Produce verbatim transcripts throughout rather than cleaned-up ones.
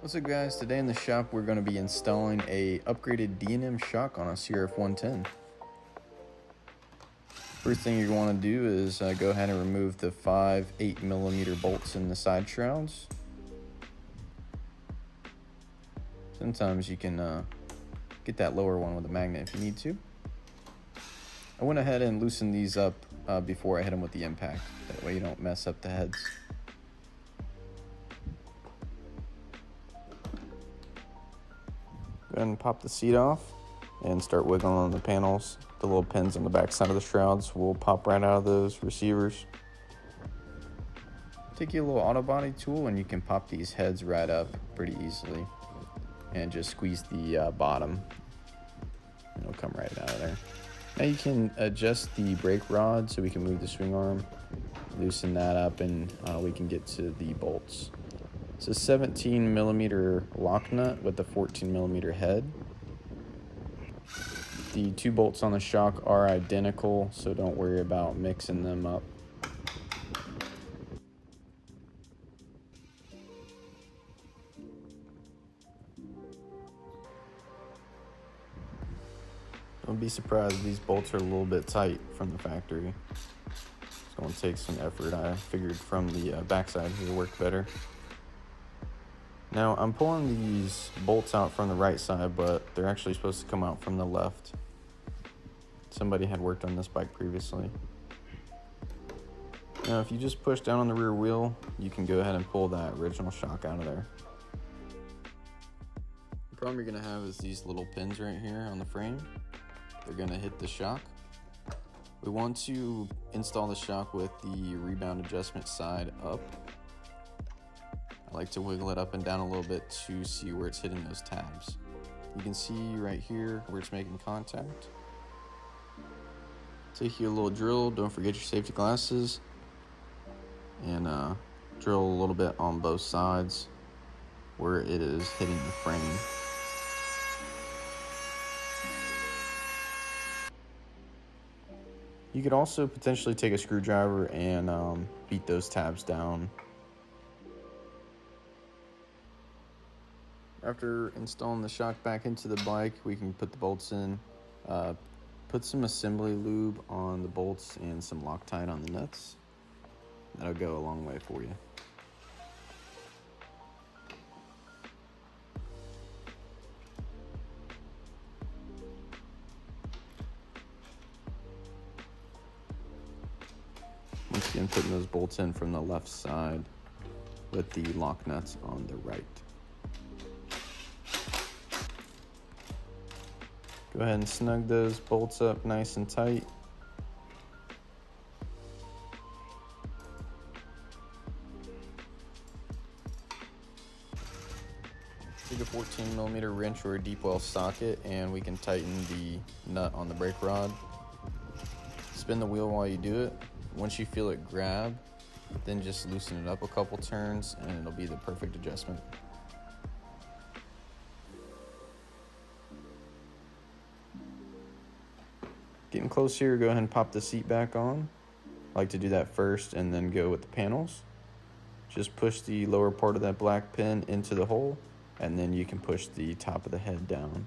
What's up guys, today in the shop we're going to be installing a upgraded D N M shock on a C R F one ten. First thing you want to do is uh, go ahead and remove the five eight millimeter bolts in the side shrouds. Sometimes you can uh, get that lower one with a magnet if you need to. I went ahead and loosened these up uh, before I hit them with the impact, that way you don't mess up the heads. Go ahead and pop the seat off and start wiggling on the panels. The little pins on the back side of the shrouds will pop right out of those receivers. Take your little auto body tool and you can pop these heads right up pretty easily and just squeeze the uh, bottom and it'll come right out of there. Now you can adjust the brake rod so we can move the swing arm, loosen that up, and uh, we can get to the bolts. It's a seventeen millimeter lock nut with a fourteen millimeter head. The two bolts on the shock are identical, so don't worry about mixing them up. Don't be surprised, these bolts are a little bit tight from the factory. It's going to take some effort. I figured from the uh, backside here worked better. Now I'm pulling these bolts out from the right side, but they're actually supposed to come out from the left. Somebody had worked on this bike previously. Now if you just push down on the rear wheel, you can go ahead and pull that original shock out of there. The problem you're gonna have is these little pins right here on the frame. They're gonna hit the shock. We want to install the shock with the rebound adjustment side up. I like to wiggle it up and down a little bit to see where it's hitting those tabs. You can see right here where it's making contact. Take your little drill, don't forget your safety glasses, and uh, drill a little bit on both sides where it is hitting the frame. You could also potentially take a screwdriver and um, beat those tabs down. After installing the shock back into the bike, we can put the bolts in, uh, put some assembly lube on the bolts and some Loctite on the nuts. That'll go a long way for you. Once again, putting those bolts in from the left side with the lock nuts on the right. Go ahead and snug those bolts up nice and tight. Take a fourteen millimeter wrench or a deep well socket and we can tighten the nut on the brake rod. Spin the wheel while you do it. Once you feel it grab, then just loosen it up a couple turns and it'll be the perfect adjustment. Getting close here, go ahead and pop the seat back on. I like to do that first and then go with the panels. Just push the lower part of that black pin into the hole and then you can push the top of the head down.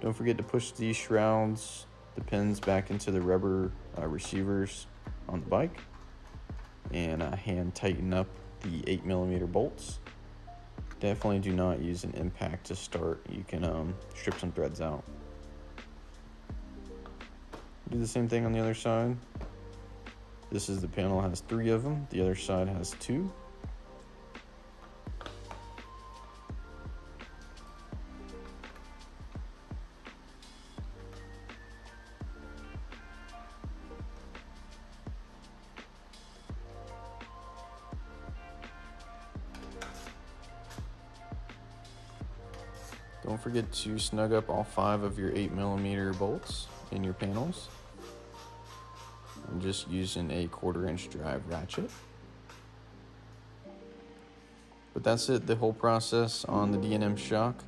Don't forget to push the shrouds, the pins back into the rubber uh, receivers on the bike and uh, hand tighten up the eight millimeter bolts. Definitely do not use an impact to start. You can um, strip some threads out. Do the same thing on the other side. This is the panel has three of them. The other side has two. Don't forget to snug up all five of your eight millimeter bolts in your panels. I'm just using a quarter inch drive ratchet. But that's it, the whole process on the D N M shock.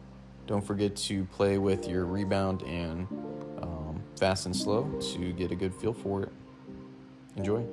Don't forget to play with your rebound and um, fast and slow to get a good feel for it. Enjoy.